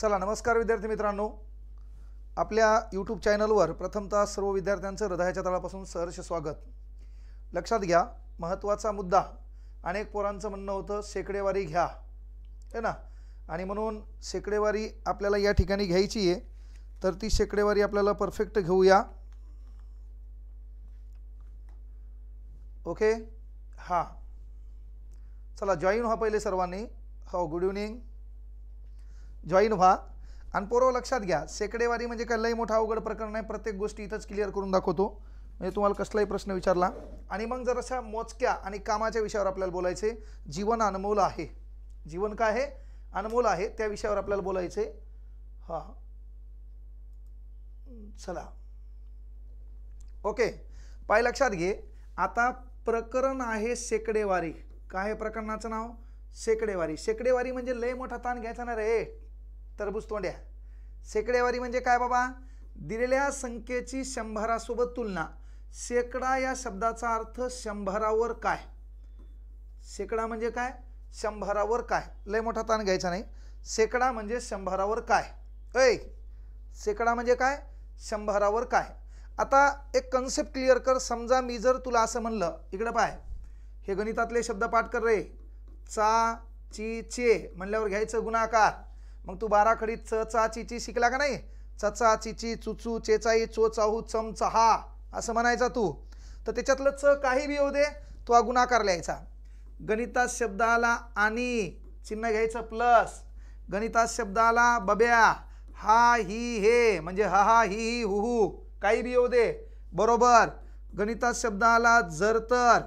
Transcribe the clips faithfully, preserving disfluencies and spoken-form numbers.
चला नमस्कार विद्यार्थी मित्रांनो, आपल्या यूट्यूब चॅनलवर प्रथमतः सर्व विद्यार्थ्यांचं हृदयाच्या तळापासून सहर्ष स्वागत। लक्षात घ्या, महत्त्वाचा मुद्दा। अनेक पोरांचं म्हणणं होतं शेकडेवारी घ्या, है ना, आणि म्हणून शेकडेवारी आपल्याला या ठिकाणी घ्यायची आहे। तर ती शेकडेवारी आपल्याला परफेक्ट घेऊया। ओके, हां, चला जॉईन व्हा पहिले सर्वांनी। हो, गुड इव्हनिंग, जॉईन व्हा। आणि पोरं लक्षात घ्या, शेकडेवारी म्हणजे काही मोठा अवघड प्रकरण नाही। प्रत्येक गोष्टी इथंच क्लिअर करून दाखवतो, म्हणजे तुम्हाला कसलाही प्रश्न विचारला। आणि मग जर अशा मोजक्या आणि कामाच्या विषयावर आपल्याला बोलायचे। जीवन अनमोल आहे, जीवन काय आहे, अनमोल आहे, त्या विषयावर आपल्याला बोलायचे। हां, चला, ओके, पाय लक्षात घे। आता प्रकरण आहे शेकडेवारी। काय प्रकरणाचं नाव? शेकडेवारी। शेकडेवारी म्हणजे लय मोठा ताण घ्यायचा ना रे तरबूज तोंड्या। शेकडेवारी म्हणजे काय बाबा? दिलेल्या संख्येची शंभरासोबत तुलना। शेकडा या शब्दाचा अर्थ शंभरावर काय, शेकडा म्हणजे काय, शंभरावर काय। लय मोठा ताण घ्यायचा नाही। शेकडा म्हणजे शंभरावर काय, ऐ शेकडा म्हणजे काय, शंभरावर काय। आता एक कन्सेप्ट क्लिअर कर। समजा मी जर तुला असं म्हणलं, इकडे पाय, हे गणितातले शब्द पाठ कर रे, चा ची चे म्हणल्यावर घ्यायचं गुणाकार। मग तू बारा खडी च चा ची ची शिकला का नाही? च चा ची ची चुचू चेचाई चो चाहू चम चहा असं म्हणायचा तू। तर त्याच्यातलं च काही बी होऊ दे, तो हा गुणाकार लिहायचा। गणितात शब्दाला आणि चिन्ह घ्यायचं प्लस। गणितात शब्दाला बब्या, हा ही हे म्हणजे हा हा ही ही हु हु, काही बी होऊ दे, बरोबर। गणितात शब्दाला जर तर,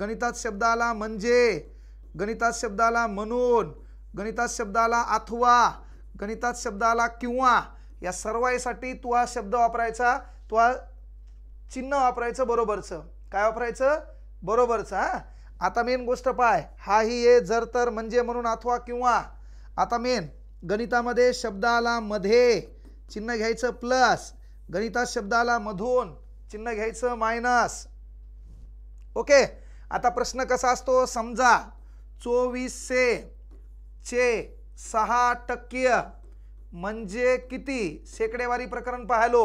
गणितात शब्दाला म्हणजे, गणितात शब्दाला म्हणून, गणितात शब्दाला अथवा, गणितात शब्दाला किंवा, या सर्वांसाठी तू हा शब्द वापरायचा, तू हा चिन्ह वापरायचं बरोबरचं। काय वापरायचं? बरोबरचं। हां, आता मेन गोष्ट पाय, हा ही हे जर तर म्हणजे म्हणून अथवा किंवा। आता मेन गणितामध्ये शब्दाला मध्ये चिन्ह घ्यायचं प्लस, गणितात शब्दाला मधून चिन्ह घ्यायचं मायनस। ओके, आता प्रश्न कसा असतो, समजा चोवीसशे चे सहा टक्के म्हणजे किती? शेकडेवारी प्रकरण पाहिलो।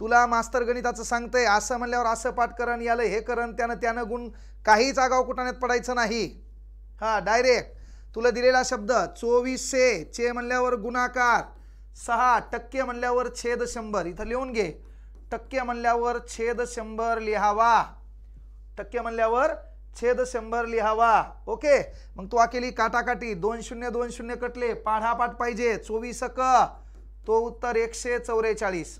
तुला मास्तर गणिताचं सांगतंय, असं म्हणल्यावर असं पाठ करण, याला हे करण, त्यानं त्यानं गुण, काहीच आगाव कुटाण्यात पडायचं नाही। हां, डायरेक्ट तुला दिलेला शब्द चोवीसशे चे म्हणल्यावर गुणाकार, सहा टक्के म्हणल्यावर छेद शंभर। इथं लिहून घे, टक्के म्हणल्यावर छेद शंभर लिहावा, टक्के म्हणल्यावर छेद शंभर लिहावा। ओके, मग तू आकेली काटाकाटी, दोन शून्य दोन शून्य कटले, पाठापाठ पाहिजे। चोवीस क तो उत्तर एकशे चौवेचाळीस,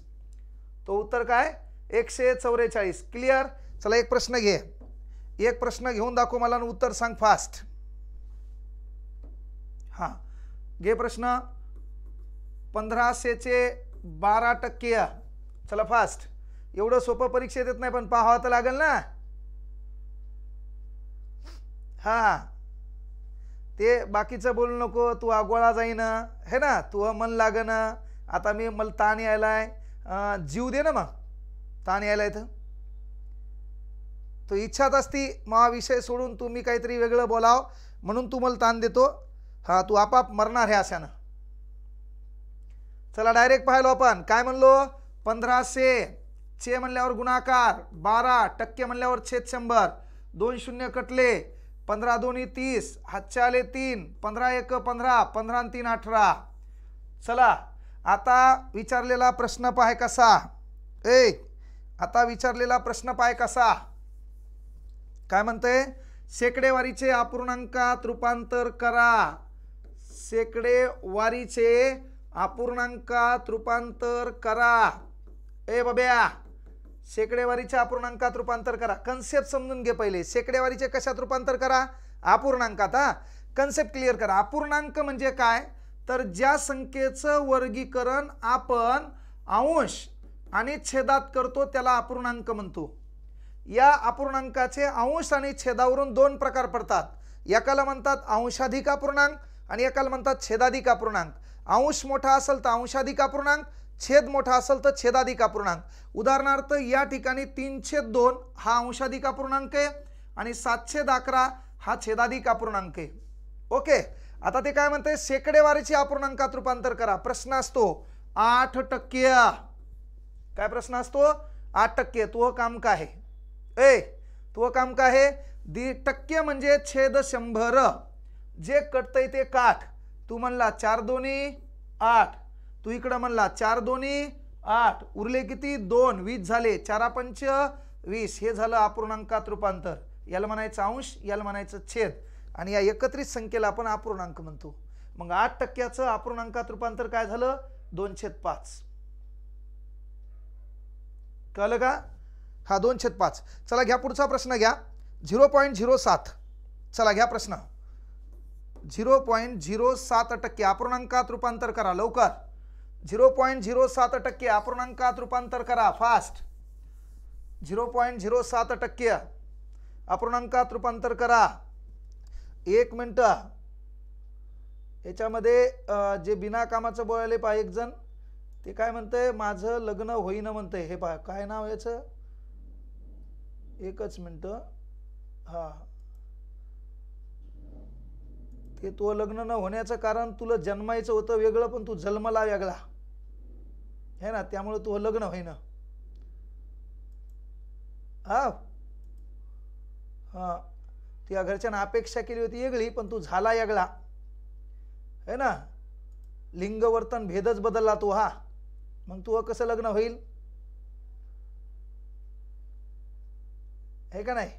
तो उत्तर काय, एकशे चौवेचाळीस। क्लिअर? चला एक प्रश्न घे, एक प्रश्न घेऊन दाखव मला, उत्तर सांग फास्ट। हां, घे प्रश्न, पंधराशेचे बारा टक्के। चला फास्ट, एवढं सोपं परीक्षेत येत नाही, पण पाहावं तर लागेल ना। हां, ते बाकीचं बोलू नको, तू आगोळा जाईन, है ना, तू मन लागन। आता मी मला ताण यायलाय, जीव दे ना, मग ताण यायलाय तर तो इच्छात असती मा विषय सोडून तुम्ही काहीतरी वेगळं बोलाव, म्हणून तू मला ताण देतो। हां, तू आपाप मरणार आहे अशानं। चला डायरेक्ट पाहिलो आपण, काय म्हणलो, पंधराशे चे म्हणल्यावर गुणाकार, बारा टक्के म्हणल्यावर छेद शंभर, दोन शून्य कटले, पंधरा दोन्ही तीस, हातचे आले तीन, पंधरा एक पंधरा, पंधरा तीन अठरा। चला आता विचारलेला प्रश्न पाहे कसा, एक आता विचारलेला प्रश्न पाहे कसा, काय म्हणते, शेकडेवारीचे अपूर्णांकात रूपांतर करा। शेकडेवारीचे अपूर्णांकात रूपांतर करा। ए बब्या, शेकडेवारीच्या अपूर्णांकात रूपांतर करा। कन्सेप्ट समजून घे पहिले, शेकडेवारीचे कशात रूपांतर करा, अपूर्णांकात। हा, कन्सेप्ट क्लिअर करा। अपूर्णांक म्हणजे काय, तर ज्या संख्येचं वर्गीकरण आपण अंश आणि छेदात करतो त्याला अपूर्णांक म्हणतो। या अपूर्णांकाचे अंश आणि छेदावरून दोन प्रकार पडतात, एकाला म्हणतात अंशाधिक अपूर्णांक आणि एकाला म्हणतात छेदाधिक अपूर्णांक। अंश मोठा असेल तर अंशाधिक अपूर्णांक, छेद मोठा असेल तर छेदाधिक अपूर्णांक। उदाहरणार्थ या ठिकाणी तीनशे दोन हा अंशाधिक अपूर्णांक आहे आणि सातशे अकरा हा छेदाधिक अपूर्णांक आहे। ओके, आता ते काय म्हणते, शेकडेवारीची अपूर्णांकात रूपांतर करा. प्रश्न असतो आठ टक्के. काय प्रश्न असतो? आठ टक्के. तो काम का है ए तो काम का है दी टक्के म्हणजे छेद शंभर. जे कटतंय ते काठ. तू म्हणला चार दोन्ही आठ. तू इकडे म्हणला चार दोन्ही आठ. उरले किती? दोन. वीस झाले. चारा पंच वीस. हे झालं अपूर्णांकात रूपांतर. याला म्हणायचं अंश, याला म्हणायचं छेद, आणि या एकत्रित संख्येला आपण अपूर्णांक म्हणतो. मग आठ टक्क्याचं अपूर्णांकात रूपांतर काय झालं? दोन छेद पाच. कळलं का? हा दोन छेद पाच. चला घ्या पुढचा प्रश्न घ्या. झिरो पॉईंट झिरो सात. चला घ्या प्रश्न. झिरो पॉईंट झिरो सात टक्के अपूर्णांकात रूपांतर करा लवकर. झिरो पॉईंट झिरो सात टक्के अपूर्णांकात रूपांतर करा फास्ट. झिरो पॉईंट झिरो सात टक्के अपूर्णांकात रूपांतर करा. एक मिनट, याच्यामध्ये जे बिना कामाचं बोलायले पहा एक जण, ते काय म्हणते माझं लग्न होईना म्हणते. हे पहा काय नाव याचं, एकच मिनट. हा ते तो लग्न न होण्याचं कारण तुला जन्मायचं होतं वेगळं, पण तू जन्मला वेगळा है ना, त्यामुळे तू लग्न होईना. हा हा त्या घरच्यांना अपेक्षा केली होती वेगळी, पण तू झाला वेगळा है ना. लिंगवर्तन भेदच बदलला तू. हा मग तू कसं लग्न होईल हे का नाही?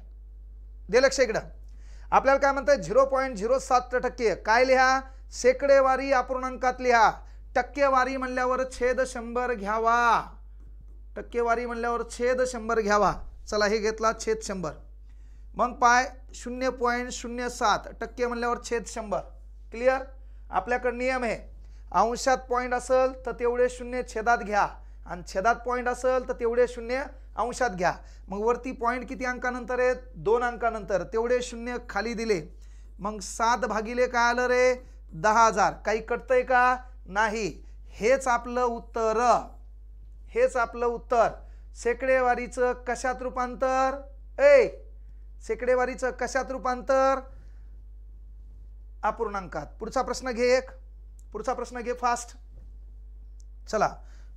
दे लक्ष इकडं. आपल्याला काय म्हणतात? झिरो पॉईंट झिरो सात टक्के. काय लिहा? शेकडेवारी अपूर्णांकात लिहा. टक्केवारी म्हणल्यावर छेद शंभर घ्यावा. टक्केवारी म्हणल्यावर छेद शंभर घ्यावा. चला हे घेतला छेद शंभर. मग पाय शून्य पॉईंट शून्य सात टक्के म्हणल्यावर छेद शंभर. क्लिअर? आपल्याकडे नियम आहे, अंशात पॉईंट असेल तर तेवढे शून्य छेदात घ्या, आणि छेदात पॉईंट असेल तर तेवढे शून्य अंशात घ्या. मग वरती पॉईंट किती अंकानंतर आहेत? दोन अंकानंतर. तेवढे शून्य खाली दिले. मग सात भागिले काय आलं रे? दहा हजार. काही कटतंय का? नाही. हेच आपलं उत्तर. हेच आपलं उत्तर. शेकडेवारीचं कशात रूपांतर? ए शेकडेवारीचं कशात रूपांतर? अपूर्णांकात. पुढचा प्रश्न घे एक. पुढचा प्रश्न घे फास्ट. चला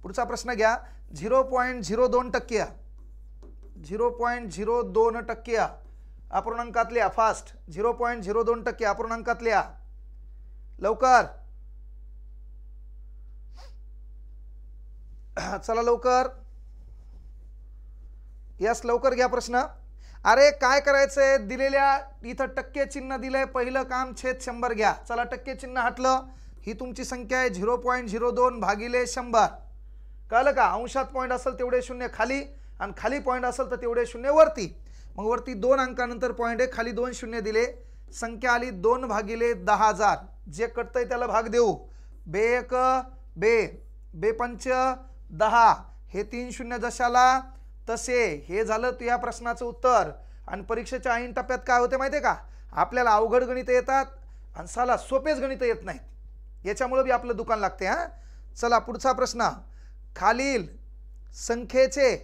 पुढचा प्रश्न घ्या. झिरो पॉईंट झिरो दोन टक्के. झिरो पॉईंट झिरो दोन टक्के अपूर्णांकात लिहा फास्ट. झिरो पॉईंट झिरो दोन टक्के अपूर्णांकात लिहा लवकर. चला लवकर. यस लवकर घ्या प्रश्न. अरे काय करायचंय? दिलेल्या इथं टक्के चिन्ह दिलंय. पहिलं काम छेद शंभर घ्या. चला टक्के चिन्ह हटलं. ही तुमची संख्या आहे झिरो पॉईंट झिरो दोन भागिले शंभर. कळलं का? अंशात पॉईंट असेल तेवढे शून्य खाली, आणि खाली पॉईंट असेल तर तेवढे शून्य वरती. मग वरती दोन अंकानंतर पॉईंट आहे, खाली दोन शून्य दिले. संख्या आली दोन भागिले दहा हजार. जे कटतंय त्याला भाग देऊ. बे एक बे बे पंच दहा. हे तीन शून्य जशाला तसे. हे झालं तू या प्रश्नाचं उत्तर. आणि परीक्षेच्या ऐन टप्प्यात काय होते माहिती आहे का? आपल्याला अवघड गणितं येतात आणि साला सोपेच गणितं येत नाहीत. याच्यामुळे बी आपलं दुकान लागते. हां चला पुढचा प्रश्न. खालील संख्येचे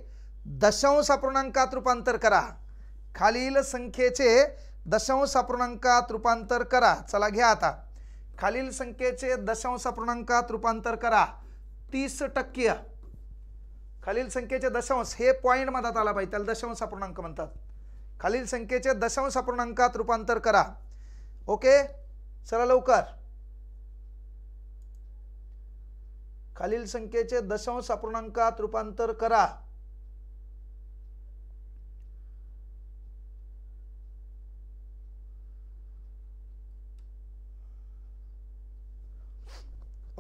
दशांश अपूर्णांकात रूपांतर करा. खालील संख्येचे दशांश अपूर्णांकात रूपांतर करा. चला घ्या आता. खालील संख्येचे दशांश अपूर्णांकात रूपांतर करा तीस टक्के. खालील संख्येचे दशांश, हे पॉईंट मधात आला पाहिजे, त्याला दशांश अपूर्णांक म्हणतात. खालील संख्येचे दशांश अपूर्णांकात रूपांतर करा. ओके चला लवकर. खालील संख्येचे दशांश अपूर्णांकात रूपांतर करा.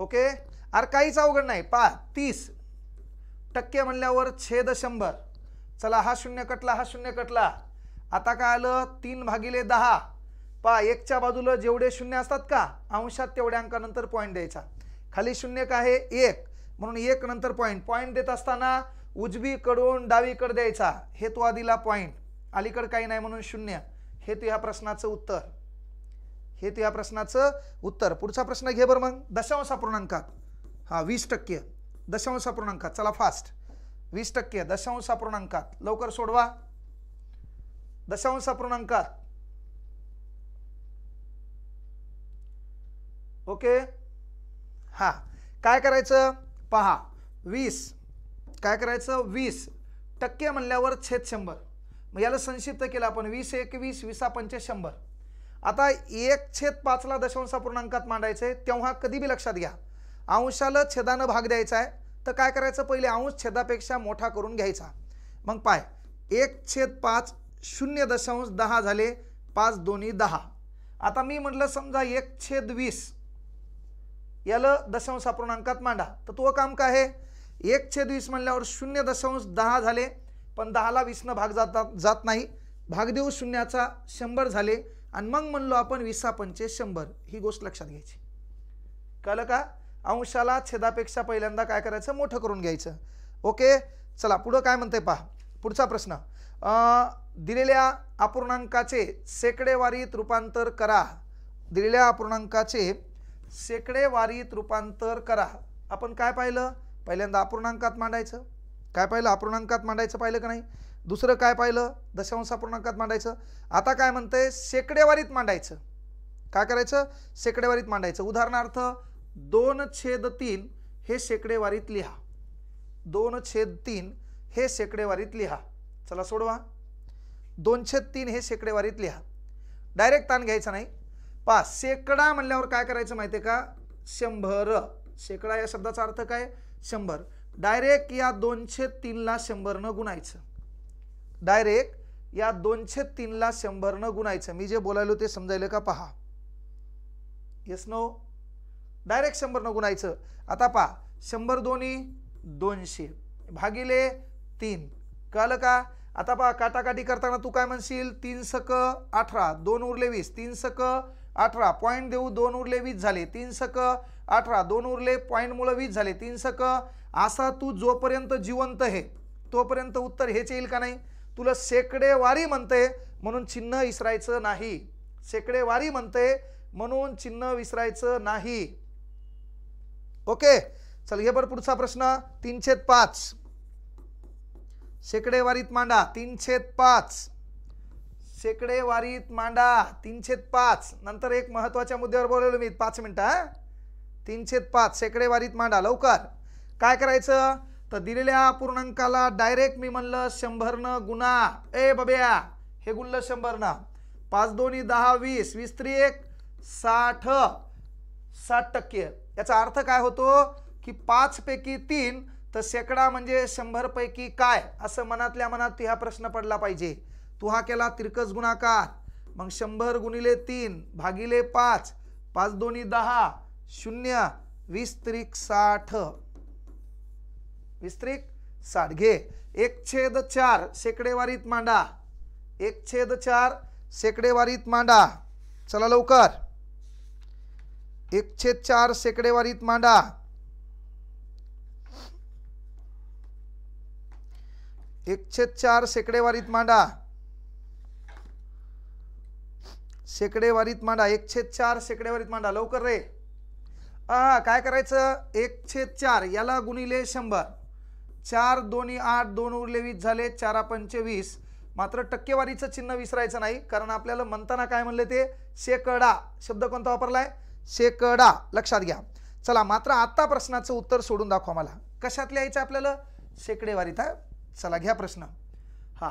ओके. अरे काहीच अवघड नाही. पहा तीस टक्के म्हणल्यावर छेद शंभर. चला हा शून्य कटला, हा शून्य कटला. आता काय आलं? तीन भागिले दहा. पहा एकच्या बाजूला जेवढे शून्य असतात का अंशात तेवढ्या अंकानंतर पॉईंट द्यायचा. खाली शून्य काय आहे? एक, म्हणून एक नंतर पॉईंट. पॉईंट देत असताना उजवीकडून डावीकडे द्यायचा. हे तो आधीला पॉईंट, अलीकडे काही नाही म्हणून शून्य. हे तू ह्या प्रश्नाचं उत्तर. हे तू ह्या प्रश्नाचं उत्तर. पुढचा प्रश्न घे बरं. मग दशांश अपूर्णांकात हा वीस टक्के दशांश अपूर्णांकात. चला फास्ट. वीस टक्के दशांश अपूर्णांकात लवकर सोडवा. दशांश अपूर्णांकात ओके. हां काय करायचं पहा वीस काय करायचं वीस टक्के म्हणल्यावर छेद शंभर मग याला संक्षिप्त केलं आपण वीस एक वीस वीस पंचे शंभर. आता एक छेद पाचला दशांशपूर्णांकात मांडायचे तेव्हा कधी भी लक्षात घ्या अंशाला छेदाने भाग द्यायचा आहे तर काय करायचं पहिले अंश छेदापेक्षा मोठा करून घ्यायचा. मग पाय एक छेद पाच शून्य दशांश दहा झाले पाच दोन्ही दहा. आता मी म्हटलं समजा एक छेद वीस याला दशांशपूर्णांकात मांडा तर तो काम काय आहे एक छेद वीस म्हणल्यावर शून्य दशांश दहा झाले पण दहाला वीस न भाग जात जात नाही भाग देऊ शून्याचा शंभर झाले आणि मग म्हणलो आपण वीस पंचे शंभर ही गोष्ट लक्षात घ्यायची. कळलं का अंशाला छेदापेक्षा पहिल्यांदा काय करायचं मोठं करून घ्यायचं. ओके चला पुढे काय म्हणते पहा पुढचा प्रश्न दिलेल्या अपूर्णांकाचे शेकडेवारीत रूपांतर करा. दिलेल्या अपूर्णांकाचे शेकडेवारीत रूपांतर करा. आपण काय पाहिलं पहिल्यांदा अपूर्णांकात मांडायचं काय पाहिलं अपूर्णांकात मांडायचं पाहिलं का नाही दुसरं काय पाहिलं दशांश अपूर्णांकात मांडायचं. आता काय म्हणते शेकडेवारीत मांडायचं काय करायचं शेकडेवारीत मांडायचं. उदाहरणार्थ दोन छेद तीन हे शेकडेवारीत लिहा दोन छेद तीन हे शेकडेवारीत लिहा. चला सोडवा दोन छेद तीन हे शेकडेवारीत लिहा डायरेक्ट ताण घ्यायचा नाही पहा शेकडा म्हणल्यावर काय करायचं माहिती आहे का शंभर शेकडा या शब्दाचा अर्थ काय शंभर डायरेक्ट या दोन छेद तीनला शंभर न गुणायचं डायरेक्ट या दोन छेद तीनला शंभर न गुणायचं. मी जे बोलायलो ते समजायला का पहा येस नो डायरेक्ट शंभर न गुणायचं. आता पहा शंभर दोन्ही दोनशे भागिले तीन कळलं का. आता पहा काटाकाटी करताना तू काय म्हणशील तीन सक अठरा दोन उरले वीस तीन सक अठरा पॉईंट देऊ दोन उरले वीस झाले तीन सक अठरा दोन उरले पॉईंटमुळे वीस झाले तीन सक असा तू जोपर्यंत जिवंत आहे तोपर्यंत उत्तर हेच येईल का नाही. तुला शेकडेवारी म्हणते म्हणून चिन्ह विसरायचं नाही शेकडेवारी म्हणते म्हणून चिन्ह विसरायचं नाही. ओके चल हे बरं पुढचा प्रश्न तीन छेद पाच शेकडेवारीत मांडा तीन छेद पाच शेकडेवारीत मांडा तीन छेद पाच नंतर एक महत्त्वाच्या मुद्द्यावर बोललो मी पाच मिनिटं हां तीन छेद पाच शेकडेवारीत मांडा लवकर काय करायचं तर दिलेल्या पूर्णांकाला डायरेक्ट मी म्हणलं शंभरनं गुणा ए बब्या हे गुणलं शंभरनं पाच दोन्ही दहा वीस वीस त्रि एक साठ साठ टक्के याचा अर्थ काय होतो की पाचपैकी तीन तर शेकडा म्हणजे शंभरपैकी काय असं मनातल्या मनात हा प्रश्न पडला पाहिजे. तू हा केला तिरकस गुणाकार मग शंभर गुणिले तीन भागिले पाच पाच दोन्ही दहा शून्य वीस त्रिक साठ वीस त्रिक साठ घे. एक छेद चार शेकडेवारीत मांडा एक छेद चार शेकडेवारीत मांडा चला लवकर एक छेद चार शेकडेवारीत मांडा. एक छेद चार शेकडेवारीत मांडा शेकडेवारीत मांडा एक छेद चार शेकडेवारीत मांडा लवकर रे. हा काय करायचं एक छेद चार याला गुणिले शंभर चार दोन्ही आठ दोन उरले वीस झाले चारा पंचे वीस मात्र टक्केवारीचं चिन्ह विसरायचं नाही कारण आपल्याला म्हणताना काय म्हणले ते शेकडा शब्द कोणता वापरलाय शेकडा लक्षात घ्या. चला मात्र आत्ता प्रश्नाचं उत्तर सोडून दाखवा मला कशात लिहायचं आपल्याला शेकडेवारीत आहे. चला घ्या प्रश्न हा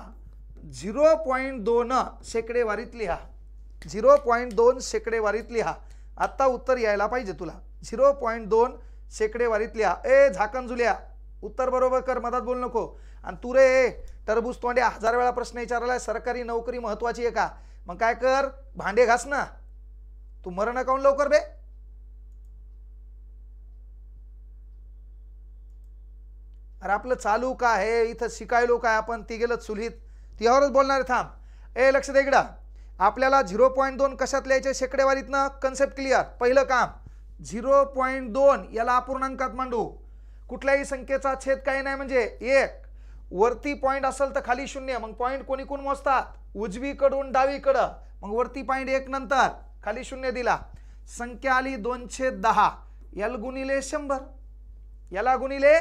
झिरो पॉईंट दोन शेकडेवारीत लिहा झिरो पॉईंट दोन शेकडेवारीत लिहा आत्ता उत्तर यायला पाहिजे तुला झिरो पॉईंट दोन शेकडेवारीत लिहा ए झाकण जुल्या उत्तर बरोबर कर मदत बोलू नको. आणि तू रे टरबूज तोंड्या हजार वेळा प्रश्न विचारलाय सरकारी नोकरी महत्वाची आहे का मग काय कर भांडे घास ना तू मरण काऊन लवकर बे. अरे आपलं चालू का आहे इथं शिकायलो काय आपण ती गेलं चुलीत तिच्यावरच बोलणार थांब ए लक्ष दे इकडं. आपल्याला झिरो पॉईंट दोन कशात लिहायचे शेकडेवारीतनं कन्सेप्ट क्लिअर पहिलं काम झिरो पॉईंट दोन याला अपूर्णांकात मांडू कुठल्याही संख्येचा छेद काही नाही म्हणजे एक वरती पॉईंट असेल तर खाली शून्य मग पॉईंट कोणी कोण मोजतात उजवीकडून डावीकडं मग वरती पॉईंट एक नंतर खाली शून्य दिला संख्या आली दोनशे दहा याला गुणिले शंभर याला गुणिले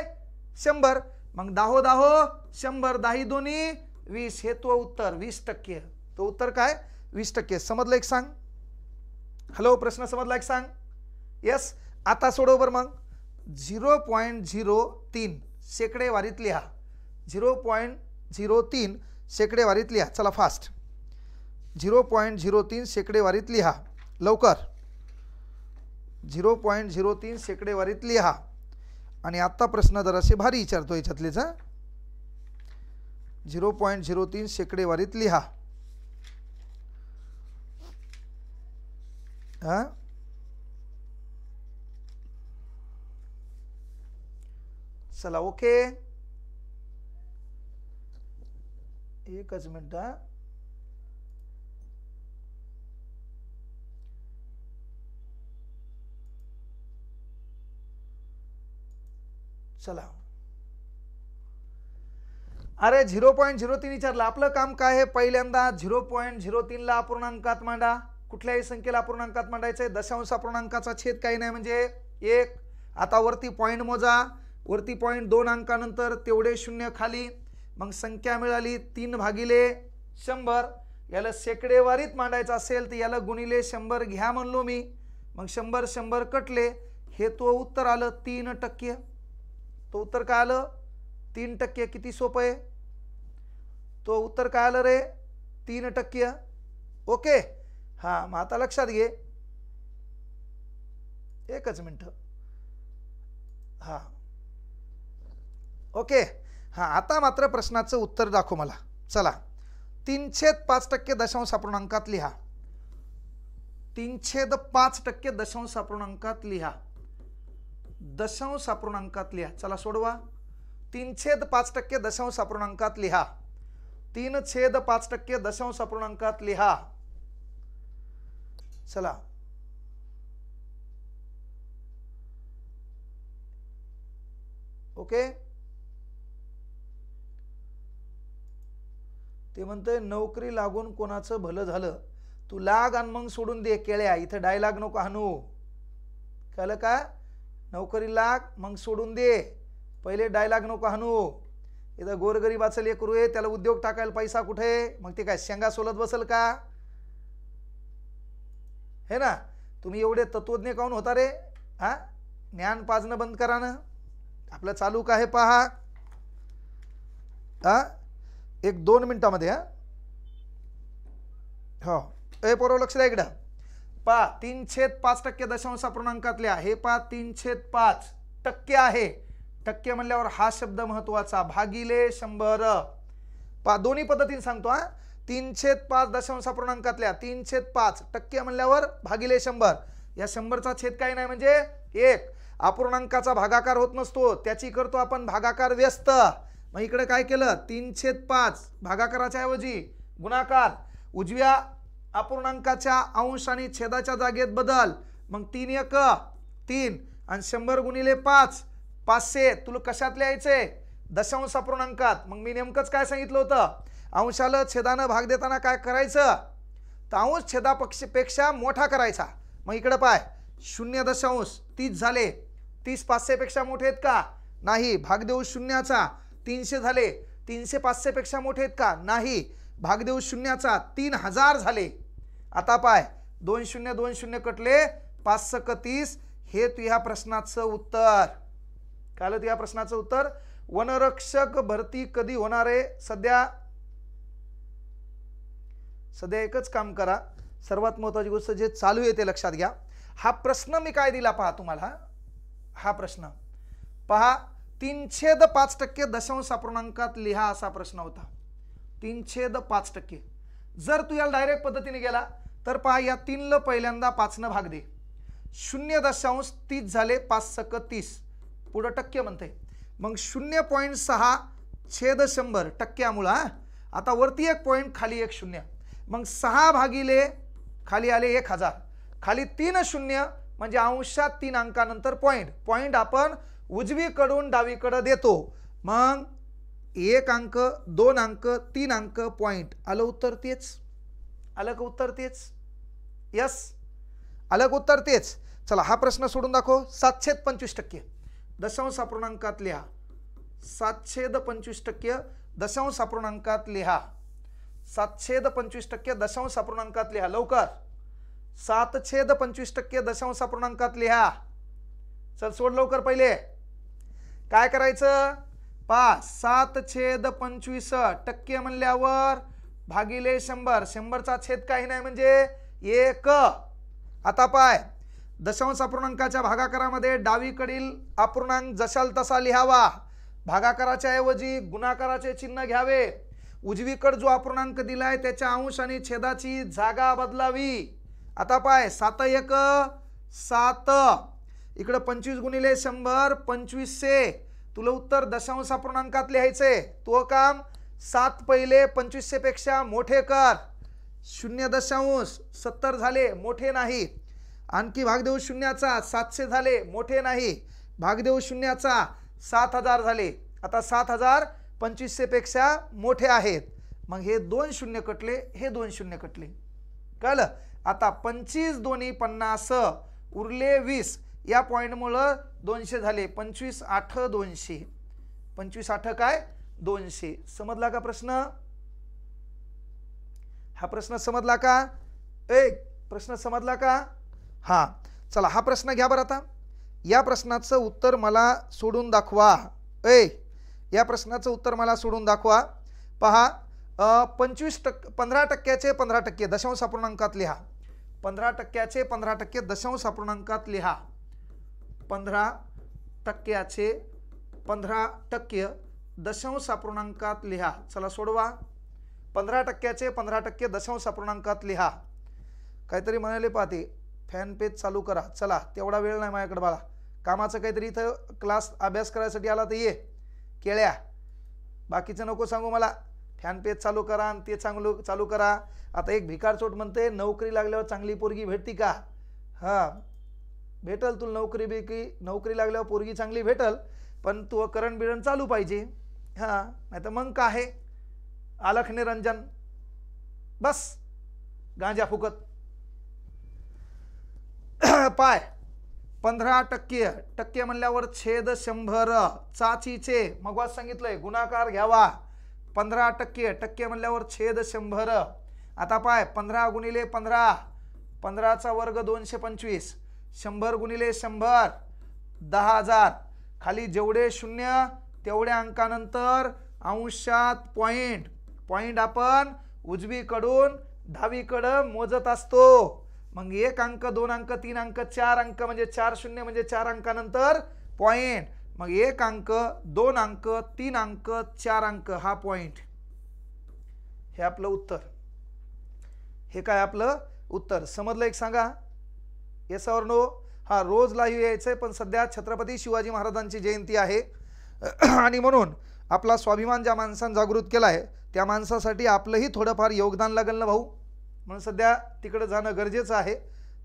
शंभर मग दाहो दाहो शंभर दाही दोन्ही वीस हे तो उत्तर वीस टक्के तो उत्तर काय वीस टक्के समजलं एक सांग हॅलो प्रश्न समजला एक सांग यस. आता सोडव बरं मग झिरो पॉईंट झिरो तीन शेकडेवारीत लिहा. झिरो पॉईंट झिरो तीन शेकडेवारीत लिहा. चला फास्ट. झिरो पॉईंट झिरो तीन शेकडेवारीत लिहा लवकर. झिरो पॉईंट झिरो तीन शेकडेवारीत लिहा. आणि आत्ता प्रश्न जरासे भारी विचारतो याच्यातलेच. झिरो पॉईंट झिरो तीन शेकडेवारीत लिहा. हां चला ओके. एकच मिनिट. चला अरे झिरो पॉईंट झिरो तीन विचारलं. आपलं काम काय आहे? पहिल्यांदा झिरो पॉईंट झिरो तीनला अपूर्णांकात मांडा. कुठल्याही संख्येला अपूर्णांकात मांडायचं आहे. दशांश अपूर्णांकाचा छेद काही नाही म्हणजे एक. आता वरती पॉईंट मोजा. वरती पॉईंट दोन अंकानंतर तेवढे शून्य खाली. मग संख्या मिळाली तीन भागिले शंभर. याला शेकडेवारीत मांडायचं असेल तर याला गुणिले शंभर घ्या म्हणलो मी. मग शंभर शंभर कटले. हे तो उत्तर आलं तीन टक्के. तो उत्तर काय आलं? तीन टक्के. किती सोपं आहे. तो उत्तर काय आलं रे? तीन टक्के. ओके. हां मग आता लक्षात घे. एकच मिनटं. हां ओके. हां आता मात्र प्रश्नाचं उत्तर दाखव मला. चला तीनछेद पाच टक्के दशांश अपूर्णांकात लिहा. तीनछेद पाच टक्के दशांश अपूर्णांकात लिहा. दशांश अपूर्णांकात लिहा. चला सोडवा. तीनछेद पाच टक्के दशांश अपूर्णांकात लिहा. तीन छेद पाच टक्के दशांश अपूर्णांकात लिहा. चला ओके. ते म्हणते नोकरी लागून कोणाचं भलं झालं. तू लाग आणि मग सोडून दे केळ्या. इथं डायलॉग नको हाणू. कळलं का? नोकरी लाग मग सोडून दे. पहिले डायलॉग नको हाणू. इथं गोरगरीबाचं लेकरू आहे त्याला उद्योग टाकायला पैसा कुठे? मग ते काय शेंगा सोलत बसेल का? हे ना तुम्ही एवढे तत्वज्ञ काऊन होता रे? हां ज्ञान पाजणं बंद करा ना. आपलं चालू का हे पहा. हां एक दोन मिनिटांमध्ये. हां हो ए पोरो लक्ष द्या इकडं. पहा तीन छेद पाच टक्के दशांश अपूर्णांकातले आहे. पहा तीन छेद पाच टक्के आहे. टक्के म्हणल्यावर हा शब्द महत्वाचा भागिले शंभर. पहा दोन्ही पद्धतीने सांगतो. हां तीन छेद पाच दशांश अपूर्णांकातल्या तीन छेद पाच टक्के म्हणल्यावर भागिले शंभर. या शंभरचा छेद काही नाही म्हणजे एक. अपूर्णांकाचा भागाकार होत नसतो त्याची करतो आपण भागाकार व्यस्त. मग इकडे काय केलं? तीन छेद पाच भागाकाराच्या ऐवजी गुणाकार. उजव्या अपूर्णांकाच्या अंश आणि छेदाच्या जागेत बदल. मग तीन एक तीन आणि शंभर गुणिले पाच पाचशे. तुला कशात लिहायचे? दशांश अपूर्णांकात. मग मी नेमकंच काय सांगितलं होतं? अंशाला छेदानं भाग देताना काय करायचं? तर अंश छेदापेक्षा मोठा करायचा. मग इकडं पाय शून्य दशांश तीस झाले. तीस पाचशेपेक्षा मोठे आहेत का? नाही. भागदेऊ शून्याचा तीनशे झाले. तीनशे पाचशेपेक्षा मोठे आहेत का? नाही. भागदेऊ शून्याचा तीन हजार झाले. आता पाय दोन शून्य दोन शून्य कटले. पाच सक तीस. हे तू ह्या प्रश्नाचं उत्तर. काल तू ह्या प्रश्नाचं उत्तर. वनरक्षक भरती कधी होणार आहे? सध्या सध्या एकच काम करा. सर्वात महत्त्वाची गोष्ट जे चालू आहे ते लक्षात घ्या. हा प्रश्न मी काय दिला पहा तुम्हाला. हा प्रश्न पहा. तीन छेद पाच टक्के दशांश अपूर्णांकात लिहा असा प्रश्न होता. तीन छेद पाच टक्के. जर तू याला डायरेक्ट पद्धतीने गेला तर पहा या तीनला पहिल्यांदा पाचनं भाग दे. शून्य दशांश तीस झाले. पाच सक तीस. पुढं टक्के म्हणते. मग शून्य पॉईंट सहा छेद शंभर टक्क्यामुळं. हां आता वरती एक पॉईंट खाली एक शून्य. मग सहा भागिले खाली आले एक हजार. खाली तीन शून्य म्हणजे अंशात तीन अंकानंतर पॉईंट. पॉईंट आपण उजवीकडून डावीकडं देतो. मग एक अंक दोन अंक तीन अंक पॉईंट. आलं उत्तर तेच. आलं का उत्तर तेच? यस आलं का उत्तर तेच? चला हा प्रश्न सोडून दाखव. सातशे पंचवीस टक्के दशांश अपूर्णांकात लिहा. सातशे पंचवीस टक्के दशांश अपूर्णांकात लिहा. सातशे पंचवीस टक्के दशांश अपूर्णांकात लिहा लवकर. सात छेद पंचवीस टक्के दशांश पूर्णांकात लिहा. चल सोड लवकर. पहिले काय करायचं, पाच सात छेद पंचवीस टक्के म्हणल्यावर भागिले शंभर, शंभरचा छेद काही नाही म्हणजे एक. आता पाय दशांश अपूर्णांकाच्या भागाकारामध्ये डावीकडील अपूर्णांक जशाल तसा लिहावा, भागाकाराच्या ऐवजी गुणाकाराचे चिन्ह घ्यावे. उजवीकडे जो अपूर्णांक दिलाय त्याच्या अंश आणि छेदाची जागा बदलावी. आता पाय सात एक सात, इकडे पंचवीस गुणिले शंभर पंचवीसशे. तुला उत्तर दशांश अपूर्णांकात लिहायचे, तो काम सात पहिले पंचवीसशे पेक्षा मोठे कर. शून्य दशांश सत्तर झाले, मोठे नाही. आणखी भागदेऊ शून्याचा सातशे झाले, मोठे नाही. भागदेऊ शून्याचा सात हजार झाले. आता सात हजार पंचवीसशेपेक्षा मोठे आहेत. मग हे दोन शून्य कटले, हे दोन शून्य कटले. कळलं. आता पंचवीस दोन्ही पन्नास उरले वीस, या पॉईंटमुळं दोनशे झाले. पंचवीस आठ दोनशे, पंचवीस आठ काय दोनशे. समजला का प्रश्न? हा प्रश्न समजला का? एक प्रश्न समजला का? हां चला हा प्रश्न घ्या बरं. आता या प्रश्नाचं उत्तर मला सोडून दाखवा. ए या प्रश्नाचं उत्तर मला सोडून दाखवा. पहा पंचवीस टक्के पंधरा टक्क्याचे पंधरा टक्के दशांश अपूर्णांकात लिहा. पंधरा टक्क्याचे पंधरा टक्के दशांश अपूर्णांकात लिहा. पंधरा टक्क्याचे पंधरा टक्के दशांश अपूर्णांकात लिहा. चला सोडवा. पंधरा टक्क्याचे पंधरा टक्के दशांश अपूर्णांकात लिहा. काहीतरी म्हणाले पाहते. फॅन पेज चालू करा. चला तेवढा वेळ नाही माझ्याकडे बाळा. कामाचं काहीतरी इथं क्लास अभ्यास करायसाठी आला तर ये केळ्या. बाकीचं नको सांगू मला. फॅन पेज चालू करा आणि ते चांगलं चालू करा. आता एक भिकारचोट म्हणते नोकरी लागल्यावर चांगली पोरगी भेटती का? हां भेटल. तुला नोकरी बेकी नोकरी लागल्यावर पोरगी चांगली भेटल, पण तू करण बिरण चालू पाहिजे. हां नाही तर मग का आहे आलख निरंजन बस गांजा फुकत. पाय पंधरा टक्के टक्के म्हणल्यावर छेद शंभर चाचीचे. मगवाच सांगितलंय गुणाकार घ्यावा. पंधरा टक्के टक्के म्हणल्यावर छेद शंभर. आता पाय पंधरा गुणिले पंधरा, पंधराचा वर्ग दोनशे पंचवीस. शंभर गुणिले शंभर दहा हजार. खाली जेवढे शून्य तेवढ्या अंकानंतर अंशात पॉईंट पॉईंट आपण उजवीकडून डावीकडं मोजत असतो. मग एक अंक दोन अंक तीन अंक चार अंक म्हणजे चार शून्य म्हणजे चार अंकानंतर पॉईंट. मग एक अंक दोन अंक तीन अंक चार अंक हा पॉईंट. हे आपलं उत्तर. हे काय आपलं उत्तर? समजलं एक सांगा येस और नो? हा रोज लाईव्ह यायचंय, पण सध्या छत्रपती शिवाजी महाराजांची जयंती आहे आणि म्हणून आपला स्वाभिमान ज्या माणसानं जागृत केला आहे त्या माणसासाठी आपलंही थोडंफार योगदान लागेल ना भाऊ. म्हणून सध्या तिकडं जाणं गरजेचं आहे,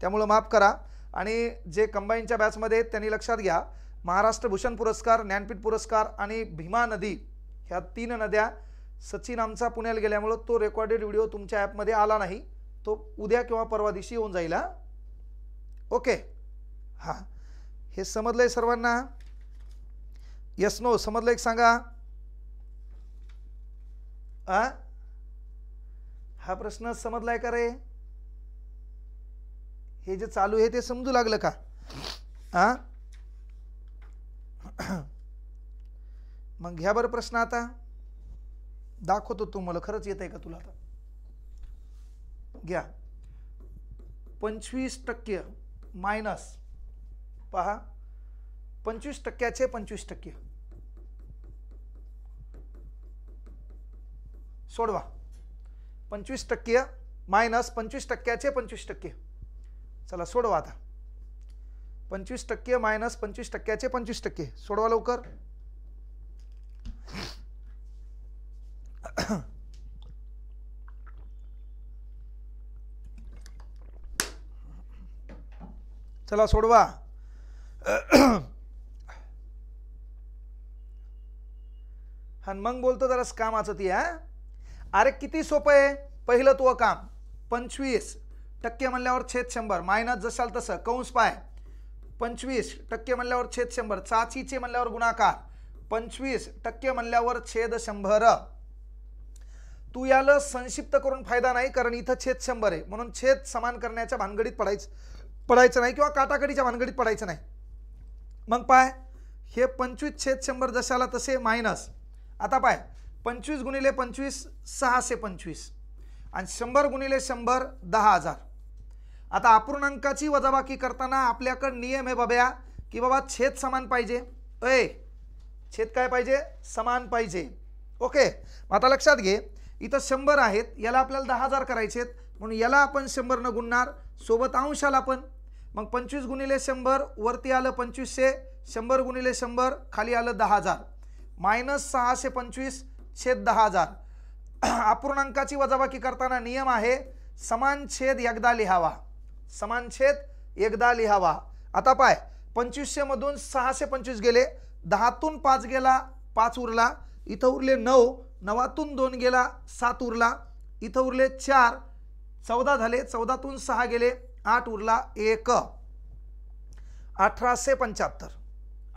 त्यामुळं माफ करा. आणि जे कंबाईनच्या बॅचमध्ये आहेत त्यांनी लक्षात घ्या, महाराष्ट्र भूषण पुरस्कार, ज्ञानपीठ पुरस्कार आणि भीमा नदी ह्या तीन नद्या सचिन आमचा पुण्याला गेल्यामुळं तो रेकॉर्डेड व्हिडिओ तुमच्या ॲपमध्ये आला नाही. तो उद्या किंवा परवा दिवशी येऊन जाईल. हा ओके. हां हे समजलं आहे सर्वांना? यस नो समजलं एक सांगा. आ हा प्रश्न समजलाय का रे? हे जे चालू आहे ते समजू लागलं का? हां मग घ्या बरं प्रश्न. आता दाखवतो तुम्हाला खरंच येत आहे का तुला. आता घ्या. पंचवीस टक्के मायनस पहा पंचवीस टक्क्याचे पंचवीस टक्के सोडवा. पंचवीस टक्के मायनस पंचवीस टक्क्याचे पंचवीस टक्के. चला सोडवा आता. पंचवीस टक्के मायनस पंचवीस टक्क्याचे पंचवीस टक्के सोडवा लवकर. चला सोडवा. आणि मग बोलतो जरा कामाचं ती. हा अरे किती सोपं आहे पहिलं तो काम. पंचवीस टक्के म्हणल्यावर छेद शंभर मायनस जसाल तसं कंस पाय. पंचवीस टक्के म्हणल्यावर छेद शंभर चाचीचे म्हणल्यावर गुणाकार. पंचवीस टक्के म्हणल्यावर छेद शंभर. तू याला संक्षिप्त करून फायदा नाही, कारण इथं छेद शंभर आहे, म्हणून छेद समान करण्याच्या भानगडीत पडायचं पडायचं नाही किंवा काटाकडीच्या भानगडीत पडायचं नाही. मग पाय हे पंचवीस छेद शंभर जशाला तसे मायनस. आता पाय पंचवीस गुणिले पंचवीस सहाशे पंचवीस आणि शंभर गुणिले शंभर दहा हजार. आता अपूर्णांकाची वजाबाकी करताना आपल्याकडे नियम आहे बाब्या की बाबा छेद समान पाहिजे, अय छेद काय पाहिजे समान पाहिजे. ओके आता लक्षात घे इथं शंभर आहेत याला आपल्याला दहा हजार करायचे आहेत म्हणून याला आपण शंभर न गुणणार, सोबत अंशाला आपण. मग पंचवीस गुणिले शंभर वरती आलं पंचवीसशे, शंभर गुणिले शंभर खाली आलं दहा हजार, मायनस सहाशे पंचवीस छेद दहा हजार. अपूर्णांकाची वजाबाकी करताना नियम आहे समान छेद एकदा लिहावा, समान छेद एकदा लिहावा. आता पाय पंचवीसशे मधून सहाशे पंचवीस गेले, दहातून पाच गेला पाच उरला, इथं उरले नऊ, नवातून दोन गेला सात उरला, इथं उरले चार चौदा झाले, चौदातून सहा गेले आठ उरला एक, अठराशे पंच्याहत्तर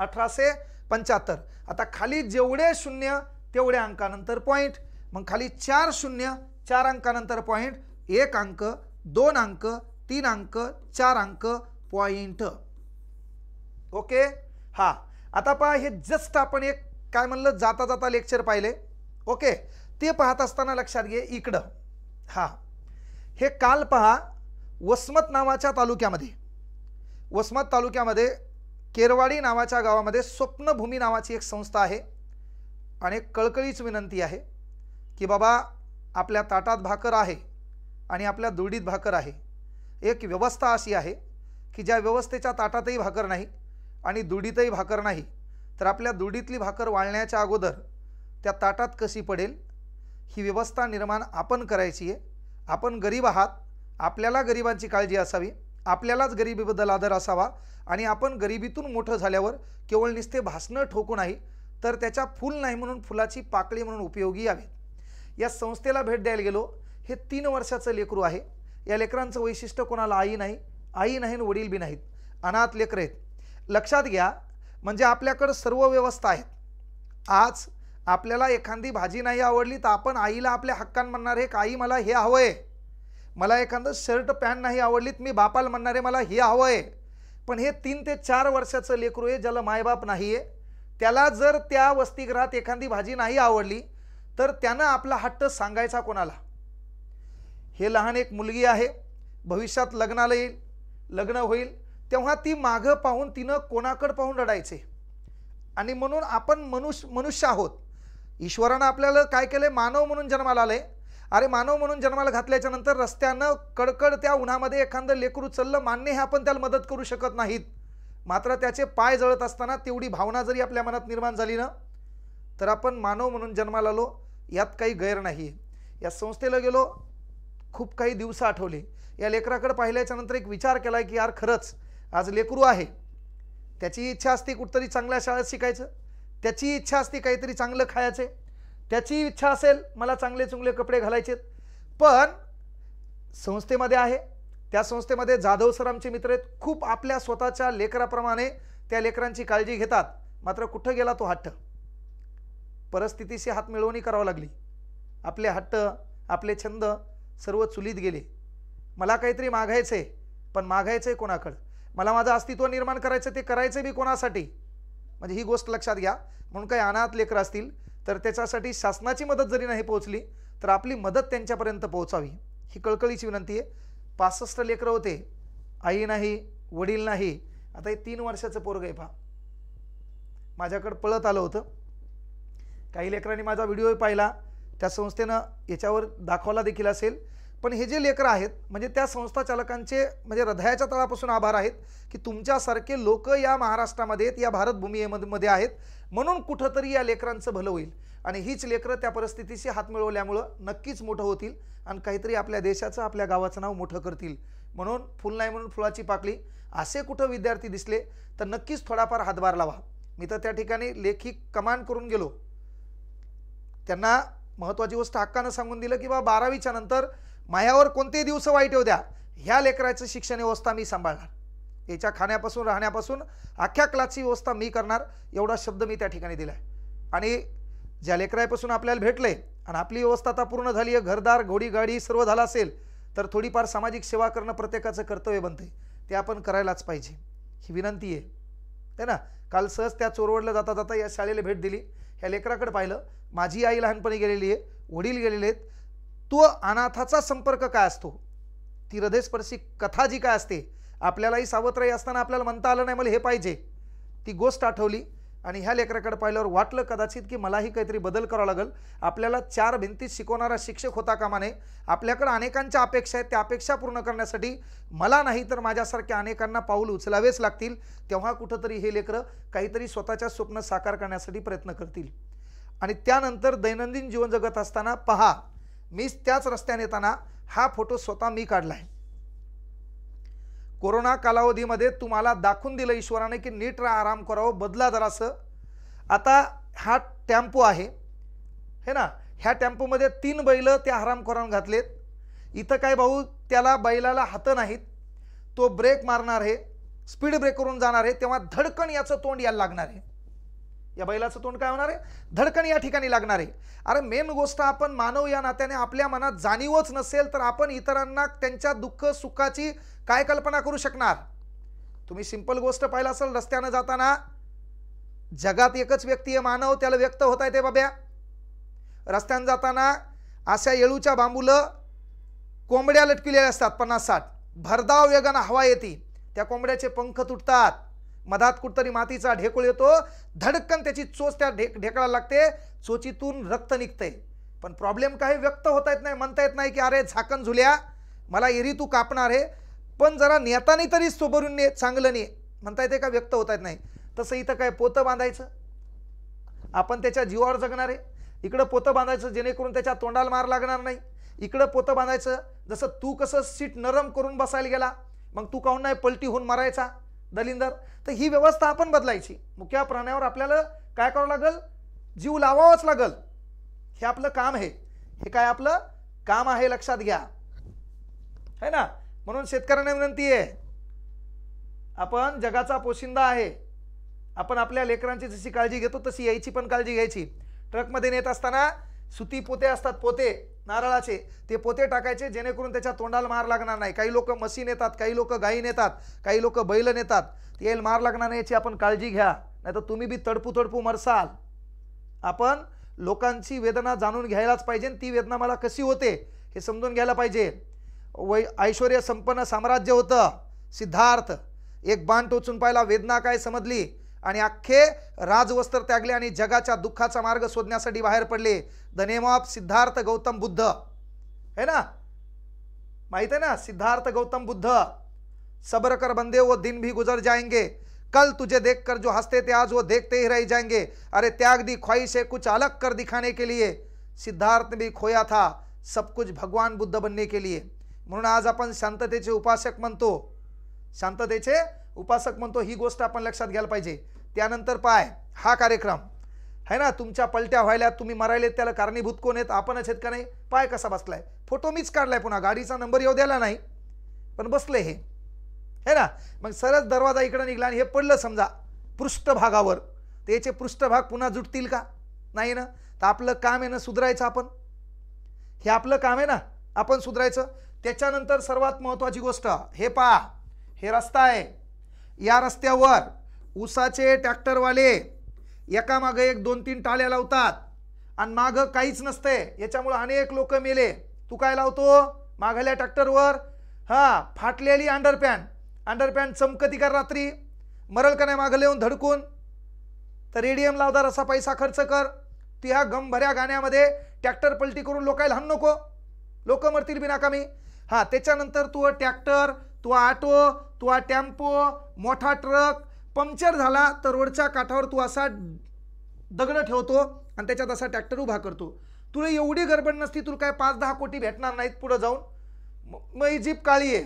अठराशे पंच्याहत्तर. आता खाली जेवढे शून्य तेवढ्या अंकानंतर पॉईंट, मग खाली चार शून्य चार अंकानंतर पॉईंट, एक अंक दोन अंक तीन अंक चार अंक पॉईंट. ओके हां आता पहा हे जस्ट आपण एक काय म्हणलं जाता जाता लेक्चर पाहिले. ओके ते पाहत असताना लक्षात घे इकडं हां हे काल पहा वसमत नावाच्या तालुक्यामध्ये वसमत तालुक्यामध्ये केरवाडी नावाच्या गावामध्ये स्वप्नभूमी नावाची एक संस्था आहे आणि कळकळीच विनंती आहे की बाबा आपल्या ताटात भाकर आहे आणि आपल्या दुर्डीत भाकर आहे. एक व्यवस्था अशी आहे की ज्या व्यवस्थेच्या ताटातही भाकर नाही आणि दुर्डीतही भाकर नाही तर आपल्या दुर्डीतली भाकर वाळण्याच्या अगोदर त्या ताटात कशी पडेल ही व्यवस्था निर्माण आपण करायची आहे. आपण गरीब आहात, आपल्याला गरिबांची काळजी असावी, आपल्यालाच गरिबीबद्दल आदर असावा आणि आपण गरिबीतून मोठं झाल्यावर केवळ नुसते भासणं ठोकू नाही तर त्याचा फूल नाही म्हणून फुलाची पाकळी म्हणून उपयोगी यावेत. या संस्थेला भेट द्यायला गेलो. हे तीन वर्षाचं लेकरू आहे. या लेकरांचं वैशिष्ट्य कोणाला आई नाही, आई नाही आणि वडील बी नाहीत, अनाथ लेकर आहेत. लक्षात घ्या म्हणजे आपल्याकडं सर्व व्यवस्था आहेत. आज आपल्याला एखादी भाजी नाही आवडली तर आपण आईला आपल्या हक्कान म्हणणार आहे आई मला हे हवं आहे. मला एखादं शर्ट पॅन्ट नाही आवडली तर मी बापाला म्हणणार आहे मला हे हवं आहे. पण हे तीन ते चार वर्षाचं लेकरू आहे ज्याला मायबाप नाही आहे, त्याला जर त्या वसतिगृहात एखादी भाजी नाही आवडली तर त्यानं आपला हट्ट सांगायचा कोणाला. हे लहान एक मुलगी आहे, भविष्यात लग्नाला येईल, लग्न होईल तेव्हा ती मागं पाहून तिनं कोणाकडं पाहून रडायचे. आणि म्हणून आपण मनुष्य मनुष्य आहोत. ईश्वरानं आपल्याला काय केलं आहे मानव म्हणून जन्माला आलं आहे. अरे मानव म्हणून जन्माला घातल्याच्या नंतर रस्त्यानं कडकड त्या उन्हामध्ये एखादं लेकरू चाललं मान्य हे, आपण त्याला मदत करू शकत नाहीत. मात्र त्याचे पाय जळत असताना तेवढी भावना जरी आपल्या मनात निर्माण झाली ना तर आपण मानव म्हणून जन्माला आलो, यात काही गैर नाही आहे. या संस्थेला गेलो, खूप काही दिवस आठवले. या लेकराकडे पाहिल्याच्यानंतर एक विचार केला की यार खरंच आज लेकरू आहे, त्याची इच्छा असते कुठंतरी चांगल्या शाळेत शिकायचं, त्याची इच्छा असते काहीतरी चांगलं खायचे, त्याची इच्छा असेल मला चांगले चुंगले कपडे घालायचेत. पण संस्थेमध्ये आहे, त्या संस्थेमध्ये जाधव सर आमचे मित्र आहेत, खूप आपल्या स्वतःच्या लेकराप्रमाणे त्या लेकरांची काळजी घेतात. मात्र कुठं गेला तो हट्ट, परिस्थितीशी हात मिळवणी करावं लागली. आपले हट्ट आपले छंद सर्व चुलीत गेले. मला काहीतरी मागायचं आहे पण मागायचं आहे कोणाकडं, मला माझं अस्तित्व निर्माण करायचं ते करायचं बी कोणासाठी. म्हणजे ही गोष्ट लक्षात घ्या. म्हणून काही अनाथ लेकरं असतील तर त्याच्यासाठी शासनाची मदत जरी नाही पोहोचली तर आपली मदत त्यांच्यापर्यंत पोहोचावी, ही कळकळीची विनंती आहे. पासष्ट लेकरं होते, आई नाही वडील नाही. आता हे तीन वर्षाचं पोरगं आहे. पहा माझ्याकडं पळत आलं होतं, काही लेकरांनी माझा व्हिडिओही पाहिला, त्या संस्थेनं याच्यावर दाखवला देखील असेल. पण हे जे लेकरं आहेत म्हणजे त्या संस्था चालकांचे म्हणजे हृदयाच्या तळापासून आभार आहेत की तुमच्यासारखे लोक या महाराष्ट्रामध्ये आहेत, या भारतभूमीमध्ये आहेत. म्हणून कुठंतरी या लेकरांचं भलं होईल आणि हीच लेकरं त्या परिस्थितीशी हात मिळवल्यामुळं नक्कीच मोठं होतील आणि काहीतरी आपल्या देशाचं आपल्या गावाचं नाव मोठं करतील. म्हणून फुल नाही म्हणून फुलाची पाकळी असे कुठं विद्यार्थी दिसले तर नक्कीच थोडाफार हातभार लावा. मी तर त्या ठिकाणी लेखी कमांड करून गेलो. त्यांना महत्त्वाची गोष्ट हक्कानं सांगून दिलं की बाबा बारावीच्या नंतर मायावर कोणतेही दिवस वाईट येऊ द्या, ह्या लेकराचं शिक्षण व्यवस्था मी सांभाळणार, याच्या खाण्यापासून राहण्यापासून अख्ख्या क्लासची व्यवस्था मी करणार, एवढा शब्द मी त्या ठिकाणी दिला आहे. आणि ज्या लेकरापासून आपल्याला भेटले आणि आपली व्यवस्था आता पूर्ण झाली आहे, घरदार घोडी गाडी सर्व झालं असेल तर थोडीफार सामाजिक सेवा करणं प्रत्येकाचं कर्तव्य बनते, ते आपण करायलाच पाहिजे ही विनंती आहे है ना। काल सहज त्या चोरवडला जाता जाता या शाळेला भेट दिली, ह्या लेकराकडे पाहिलं, माझी आई लहानपणी गेलेली आहे, वडील गेलेले आहेत, तो अनाथाचा संपर्क काय असतो, ती हृदयस्पर्शी कथा जी काय असते, आपल्यालाही सावत्र असताना आपल्याला म्हणता आलं नाही मला हे पाहिजे, ती गोष्ट आठवली आणि ह्या लेकराकडे पाहिल्यावर वाटलं कदाचित की मलाही काहीतरी बदल करावा लागेल, आपल्याला चार भिंतीत शिकवणारा शिक्षक होता कामा नये, आपल्याकडे अनेकांच्या अपेक्षा आहेत त्या अपेक्षा पूर्ण करण्यासाठी मला नाही तर माझ्यासारख्या अनेकांना पाऊल उचलावेच लागतील, तेव्हा कुठंतरी हे लेकरं काहीतरी स्वतःच्या स्वप्न साकार करण्यासाठी प्रयत्न करतील। आणि त्यानंतर दैनंदिन जीवन जगत असताना पहा, मीच त्याच रस्त्याने येताना हा फोटो स्वतः मी काढला आहे, कोरोना कालावधीमध्ये तुम्हाला दाखवून दिलं ईश्वराने की नीट राहा, आराम करावं, बदला जरासं। आता हा टेम्पो आहे है ना, ह्या टेम्पोमध्ये तीन बैल त्या हरामखोरान घातलेत, इथं काय भाऊ त्याला बैलाला हातं नाहीत, तो ब्रेक मारणार आहे, स्पीड ब्रेक करून जाणार आहे तेव्हा धडकन याचं तोंड यायला लागणार आहे, या बैलाचं तोंड काय होणार आहे धडकन या ठिकाणी लागणार आहे। अरे मेन गोष्ट आपण मानव या नात्याने आपल्या मनात जाणीवच नसेल तर आपण इतरांना त्यांच्या दुःख सुखाची काय कल्पना करू शकणार। तुम्ही सिंपल गोष्ट पाहिला असेल रस्त्याने जाताना, जगात एकच व्यक्ती आहे मानव, त्याला व्यक्त होता येते बाब्या, रस्त्याने जाताना अशा येळूच्या बांबूला कोंबड्या लटकिलेल्या असतात पन्नास साठ, भरधाव वेगानं हवा येते, त्या कोंबड्याचे पंख तुटतात, मधात कुठतरी मातीचा ढेकूळ येतो, धडकन त्याची चोच त्या ढेक ढेकळाला लागते, चोचीतून रक्त निघते, पण प्रॉब्लेम काय व्यक्त होता येत नाही, म्हणता येत नाही की अरे झाकण झुल्या मला एरी तू कापणार आहे, पण जरा नेतानी तरी सोबरून ने चांगलं ने म्हणता येते का, व्यक्त होता येत नाही। तसं इथं काय पोतं बांधायचं आपण त्याच्या जीवावर जगणार आहे, इकडं पोतं बांधायचं जेणेकरून त्याच्या तोंडाला मार लागणार नाही, इकडं पोतं बांधायचं जसं तू कसं सीट नरम करून बसायला गेला मग तू काहून नाही पलटी होऊन मारायचा दलिंदर, तर ही व्यवस्था आपण बदलायची। मुख्या प्राण्यावर आपल्याला काय करावं लागेल, जीव लावावाच लागेल, हे आपलं काम आहे, हे काय आपलं काम आहे लक्षात घ्या है ना। म्हणून शेतकऱ्यांना विनंती आहे, आपण जगाचा पोशिंदा आहे, आपण आपल्या लेकरांची जशी काळजी घेतो तशी यायची पण काळजी घ्यायची। ट्रकमध्ये नेत असताना सुती पोते असतात, पोते नारळाचे, ते पोते टाकायचे जेणेकरून त्याच्या तोंडाला मार लागणार नाही। काही लोक मशीन येतात, काही लोक गाई नेतात, काही लोक बैल नेतात, तेल मार लागणार नाही याची आपण काळजी घ्या, नाहीतर तुम्ही बी तडपू तडपू मरसाल। आपण लोकांची वेदना जाणून घ्यायलाच पाहिजे, ती वेदना मला कशी होते हे समजून घ्यायला पाहिजे। वै ऐश्वर्य संपन्न साम्राज्य होतं सिद्धार्थ, एक बाण टोचून पाहिला वेदना काय समजली आणि अख्खे राजवस्त्र त्यागले आणि जगाच्या दुःखाचा मार्ग शोधण्यासाठी बाहेर पडले। The name of Siddhartha Gautam Buddha है ना, माहित है ना सिद्धार्थ गौतम बुद्ध। सब्र कर बंदे वो दिन भी गुजर जाएंगे, कल तुझे देखकर जो हंसते थे आज वो देखते ही रह जाएंगे। अरे त्याग दी ख्वाहिशें कुछ अलग कर दिखाने के लिए, सिद्धार्थ भी खोया था सब कुछ भगवान बुद्ध बनने के लिए। म्हणून आज आपण शांततेचे उपासक म्हणतो, शांततेचे उपासक म्हणतो, ही गोष्ट आपण लक्षात घ्यायला पाहिजे। त्यानंतर पाय हा कार्यक्रम है ना, तुमच्या पलट्या व्हायला तुम्ही मरायलेत त्याला कारणीभूत कोण आहेत, आपणच आहेत का नाही। पाय कसा बसलाय, फोटो मीच काढलाय, पुन्हा गाडीचा नंबर येऊ द्यायला नाही पण बसले हे है ना। मग सरस दरवाजा इकडे निघला आणि हे पडलं समजा पृष्ठभागावर, तर याचे पृष्ठभाग पुन्हा जुटतील का नाही ना, तर आपलं काम आहे ना सुधारायचं, आपण हे आपलं काम आहे ना आपण सुधारायचं। त्याच्यानंतर सर्वात महत्त्वाची गोष्ट, हे पहा हे रस्ता आहे, या रस्त्यावर ऊसाचे ट्रॅक्टरवाले एकामागे एक दोन तीन टाळ्या लावतात आणि मागं काहीच नसते, याच्यामुळे अनेक लोक मेले। तू काय लावतो मागाल्या ट्रॅक्टरवर, हां फाटलेली अंडरपॅन, अंडरपॅन चमकती कर रात्री, मरल का नाही मागं येऊन धडकून, तर रेडियम लावदार असा पैसा खर्च कर, तू ह्या गमभऱ्या गाण्यामध्ये ट्रॅक्टर पलटी करून लोकायला हाण नको, लोक मरतील बिनाकामी। हां त्याच्यानंतर तू ट्रॅक्टर, तू ऑटो, तू टेम्पो, मोठा ट्रक पंक्चर झाला तर रोडच्या काठावर तू असा दगड ठेवतो आणि त्याच्यात असा ट्रॅक्टर उभा करतो। तुला एवढी गडबड नसती, तुला काय पाच दहा कोटी भेटणार नाहीत पुढं जाऊन, मग जीप काळी आहे,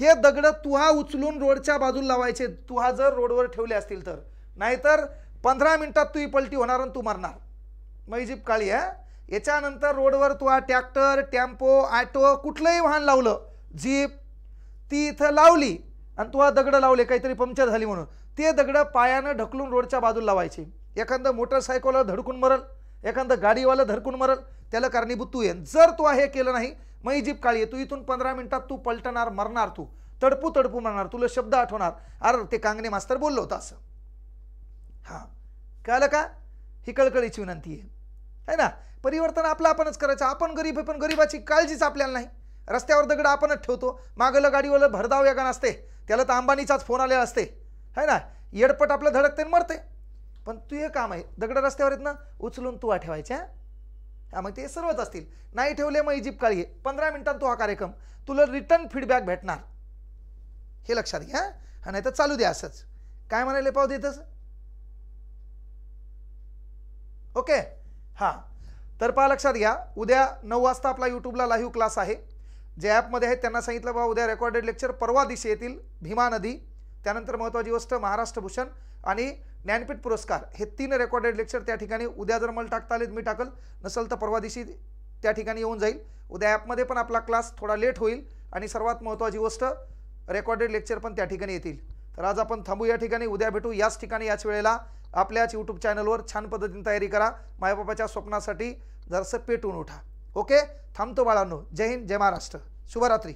हे दगड तू हा उचलून रोडच्या बाजूला लावायचे तू हा जर रोडवर ठेवले असतील तर, नाहीतर पंधरा मिनिटात तू ही पलटी होणार आणि तू मरणार, मग जीप काळी आहे। याच्यानंतर रोडवर तू हा ट्रॅक्टर, टेम्पो, ऑटो कुठलंही वाहन लावलं, जीप ती इथं लावली आणि तू हा दगड लावले काहीतरी पंक्चर झाली म्हणून, ते दगड पायानं ढकलून रोडच्या बाजूला लावायचे। एखादं मोटरसायकलला धडकून मरल एखाद गाडीवाला धरकून मरल त्याला कारणीभूत तू आहे। जर तो हे केलं नाही मग ही जीभ काळी आहे, तू इथून पंधरा मिनिटात तू पलटणार, मरणार, तू तडपू तडपू मरणार, तुला शब्द आठवणार, अरे ते कांगणे मास्तर बोललो होता असं। हां कळलं का? ही कळकळीची विनंती आहे है ना। परिवर्तन आपलं आपणच करायचं। आपण गरीब आहे पण गरीबाची काळजीच आपल्याला नाही। रस्त्यावर दगड आपणच ठेवतो, मागला गाडीवाला भरधाव वेगान असते, त्याला तर अंबानीचाच फोन आलेला असते है ना, येडपट आपलं धडकते मरते। पण तू हे काम आहे दगड रस्त्यावर येत ना उचलून तू आठवायच्या। हां मग ते सर्वच असतील, नाही ठेवले मग इजिप्त काळी आहे। पंधरा मिनिटात तो हा कार्यक्रम तुला रिटर्न फीडबॅक भेटणार, हे लक्षात घ्या। हां नाही तर चालू द्या असंच, काय म्हणायला पाव देतस। ओके हां तर पहा लक्षात घ्या, उद्या नऊ वाजता आपला यूट्यूबला लाईव्ह क्लास आहे। जे ॲपमध्ये आहेत त्यांना सांगितलं बाबा उद्या रेकॉर्डेड लेक्चर परवा दिवशी येतील, भीमा नदी, त्यानंतर महत्त्वाची गोष्ट महाराष्ट्र भूषण आणि ज्ञानपीठ पुरस्कार, हे तीन रेकॉर्डेड लेक्चर त्या ठिकाणी उद्या जर मला टाकता आले मी टाकल, नसेल तर परवा दिवशी त्या ठिकाणी येऊन जाईल। उद्या ॲपमध्ये पण आपला क्लास थोडा लेट होईल आणि सर्वात महत्त्वाची गोष्ट रेकॉर्डेड लेक्चर पण त्या ठिकाणी येतील। तर आज आपण थांबू या ठिकाणी, उद्या भेटू याच ठिकाणी याच वेळेला आपल्याच यूट्यूब चॅनलवर। छान पद्धतीने तयारी करा, मायबापाच्या स्वप्नासाठी जरासं पेटून उठा। ओके थांबतो बाळांनो, जय हिंद, जय महाराष्ट्र, शुभरात्री।